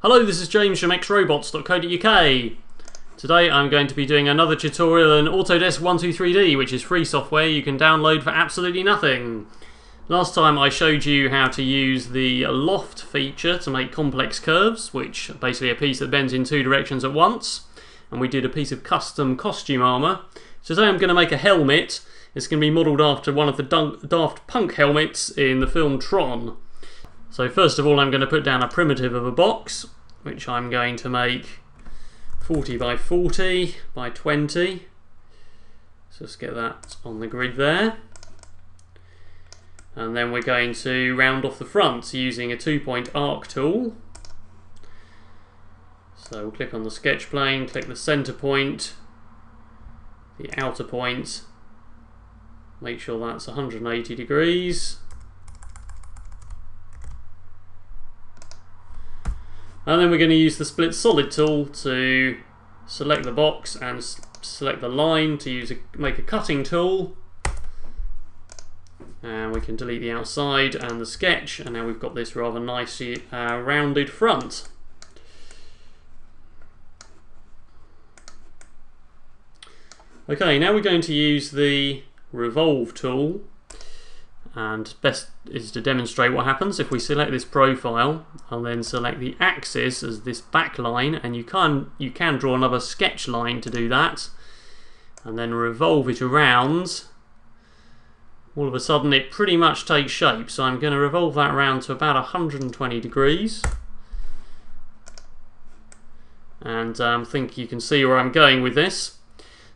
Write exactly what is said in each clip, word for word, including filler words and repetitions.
Hello, this is James from x robots dot co dot U K. Today I'm going to be doing another tutorial on Autodesk one two three D, which is free software you can download for absolutely nothing. Last time I showed you how to use the loft feature to make complex curves, which are basically a piece that bends in two directions at once, and we did a piece of custom costume armour. So today I'm going to make a helmet. It's going to be modelled after one of the Daft Punk helmets in the film Tron. So first of all I'm going to put down a primitive of a box, which I'm going to make forty by forty by twenty. So let's get that on the grid there. And then we're going to round off the front using a two-point arc tool. So we'll click on the sketch plane, click the center point, the outer point, make sure that's one hundred eighty degrees. And then we're going to use the split solid tool to select the box and select the line to use a, make a cutting tool. And we can delete the outside and the sketch, and now we've got this rather nicely uh, rounded front. Okay, now we're going to use the revolve tool, and best is to demonstrate what happens if we select this profile and then select the axis as this back line, and you can, you can draw another sketch line to do that, and then revolve it around. All of a sudden it pretty much takes shape, so I'm going to revolve that around to about one hundred twenty degrees, and I um, think you can see where I'm going with this.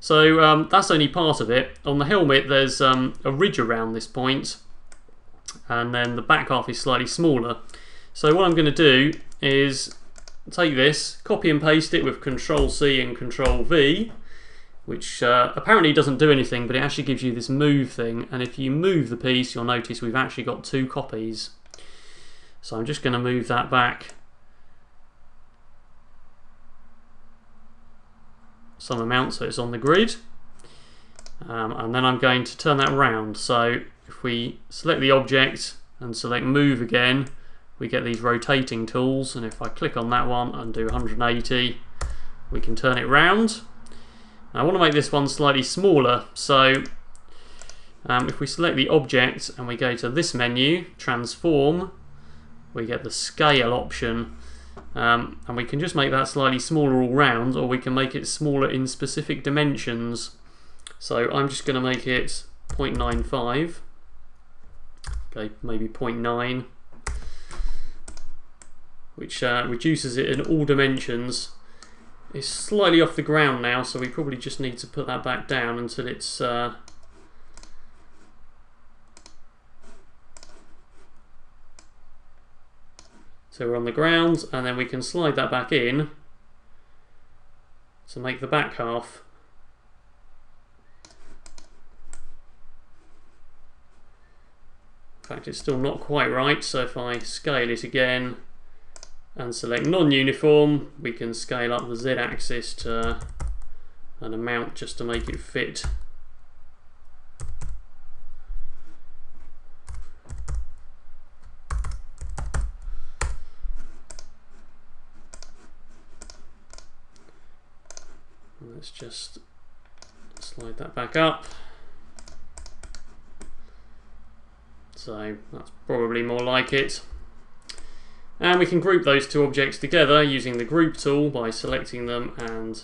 So um, that's only part of it. On the helmet there's um, a ridge around this point, and then the back half is slightly smaller. So what I'm going to do is take this, copy and paste it with control C and control V, which uh, apparently doesn't do anything, but it actually gives you this move thing, and if you move the piece you'll notice we've actually got two copies. So I'm just going to move that back some amount so it's on the grid, um, and then I'm going to turn that round. So if we select the object and select move again, we get these rotating tools, and if I click on that one and do one hundred eighty, we can turn it round. I want to make this one slightly smaller, so um, if we select the object and we go to this menu, transform, we get the scale option, um, and we can just make that slightly smaller all round, or we can make it smaller in specific dimensions. So I'm just going to make it zero point nine five, okay, maybe zero point nine, which uh, reduces it in all dimensions. It's slightly off the ground now, so we probably just need to put that back down until it's uh, so we're on the ground, and then we can slide that back in to make the back half. In fact, it's still not quite right, so if I scale it again and select non-uniform, we can scale up the z-axis to an amount just to make it fit. Let's just slide that back up. So that's probably more like it. And we can group those two objects together using the group tool by selecting them and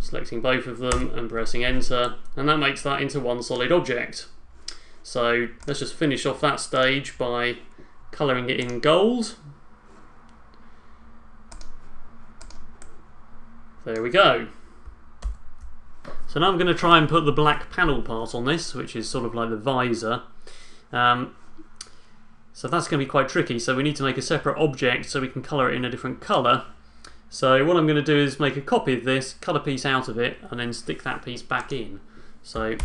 selecting both of them and pressing enter, and that makes that into one solid object. So let's just finish off that stage by colouring it in gold. There we go. So now I'm going to try and put the black panel part on this, which is sort of like the visor. Um, So that's going to be quite tricky, so we need to make a separate object so we can colour it in a different colour. So what I'm going to do is make a copy of this, cut a piece out of it, and then stick that piece back in. So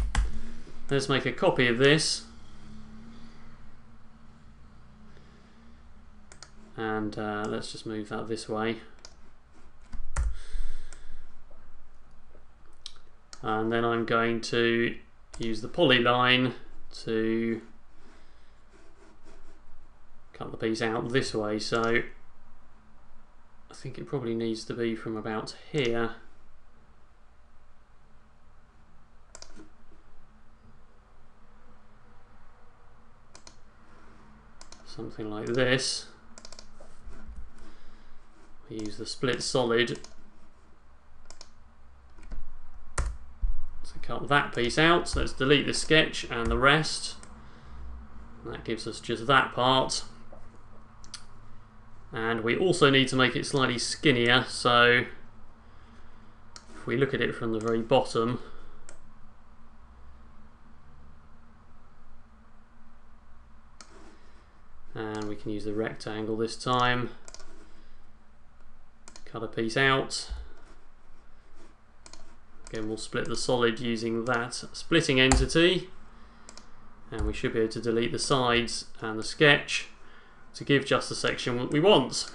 let's make a copy of this, and uh, let's just move that this way, and then I'm going to use the polyline to cut the piece out this way. So I think it probably needs to be from about here. Something like this. We use the split solid to cut that piece out. So let's delete this sketch and the rest. That gives us just that part. And we also need to make it slightly skinnier, so if we look at it from the very bottom, and we can use the rectangle this time, cut a piece out. Again, we'll split the solid using that splitting entity, and we should be able to delete the sides and the sketch to give just the section what we want.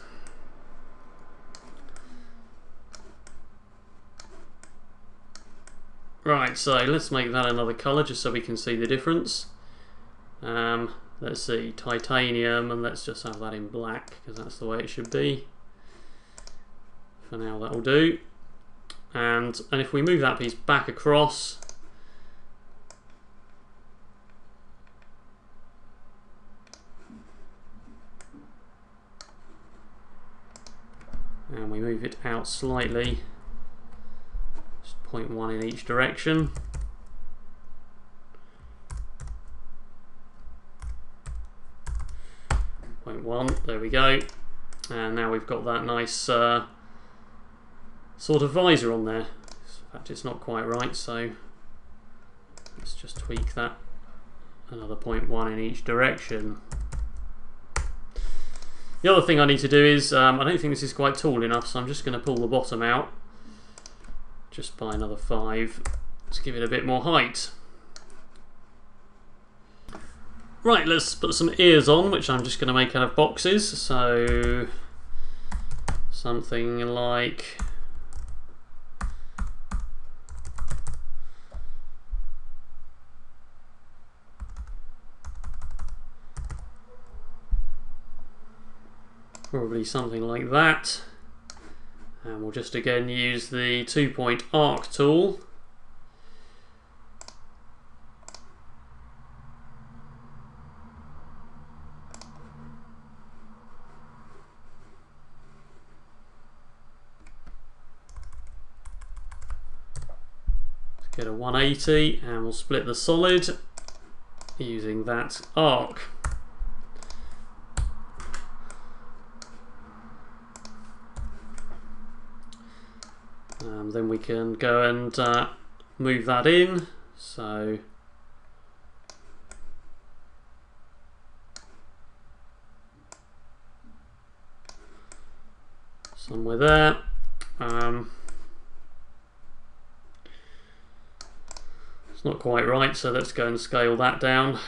Right, so let's make that another colour just so we can see the difference. Um, let's see, titanium, and let's just have that in black because that's the way it should be. For now that'll do. And, and if we move that piece back across, and we move it out slightly, just zero point one in each direction. zero point one, there we go. And now we've got that nice uh, sort of visor on there. In fact, it's not quite right, so let's just tweak that another zero point one in each direction. The other thing I need to do is, um, I don't think this is quite tall enough, so I'm just going to pull the bottom out just by another five to give it a bit more height. Right, let's put some ears on, which I'm just going to make out of boxes, so something like Probably something like that, and we'll just again use the two-point arc tool. Let's get a one eighty, and we'll split the solid using that arc. Um, then we can go and uh, move that in, so somewhere there. Um, it's not quite right, so let's go and scale that down.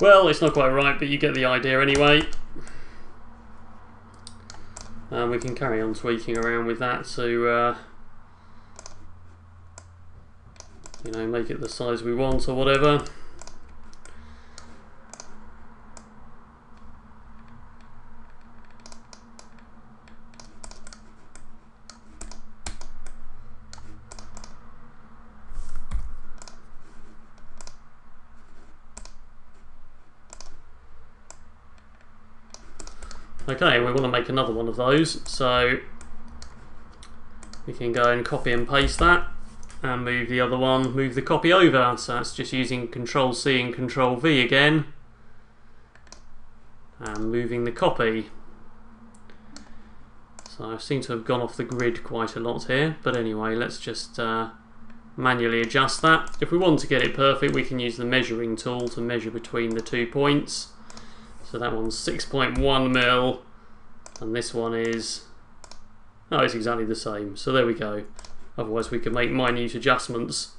Well, it's not quite right, but you get the idea anyway. Um, we can carry on tweaking around with that to uh, you know, make it the size we want or whatever. Okay, we want to make another one of those, so we can go and copy and paste that and move the other one, move the copy over. So that's just using Control C and Control V again and moving the copy. So I seem to have gone off the grid quite a lot here, but anyway, let's just uh, manually adjust that. If we want to get it perfect, we can use the measuring tool to measure between the two points. So that one's six point one mil, and this one is, oh, it's exactly the same. So there we go. Otherwise we can make minute adjustments.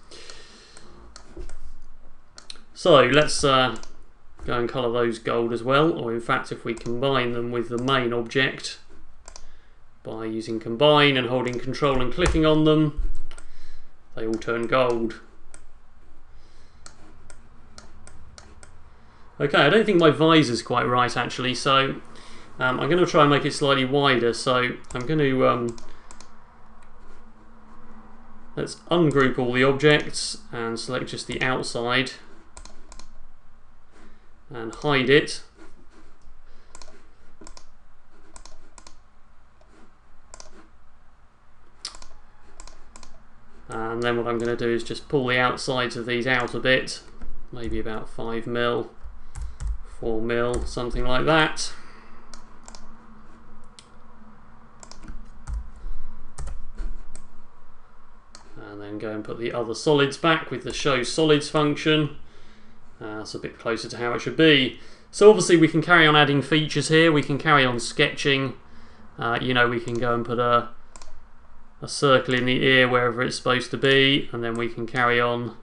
So let's uh, Go and colour those gold as well, or in fact if we combine them with the main object by using combine and holding control and clicking on them, they all turn gold. Okay, I don't think my visor's quite right actually, so um, I'm going to try and make it slightly wider, so I'm going to um, let's ungroup all the objects and select just the outside and hide it. And then what I'm going to do is just pull the outsides of these out a bit, maybe about five mil, four mil, something like that. And then go and put the other solids back with the show solids function. Uh, that's a bit closer to how it should be. So obviously we can carry on adding features here, we can carry on sketching, uh, you know, we can go and put a, a circle in the ear wherever it's supposed to be, and then we can carry on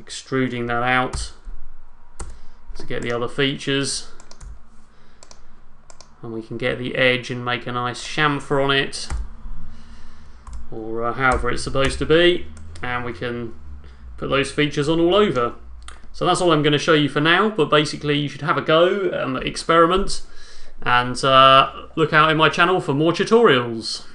extruding that out to get the other features, and we can get the edge and make a nice chamfer on it, or uh, however it's supposed to be, and we can put those features on all over. So that's all I'm going to show you for now, but basically you should have a go, um, experiment, and uh, look out in my channel for more tutorials.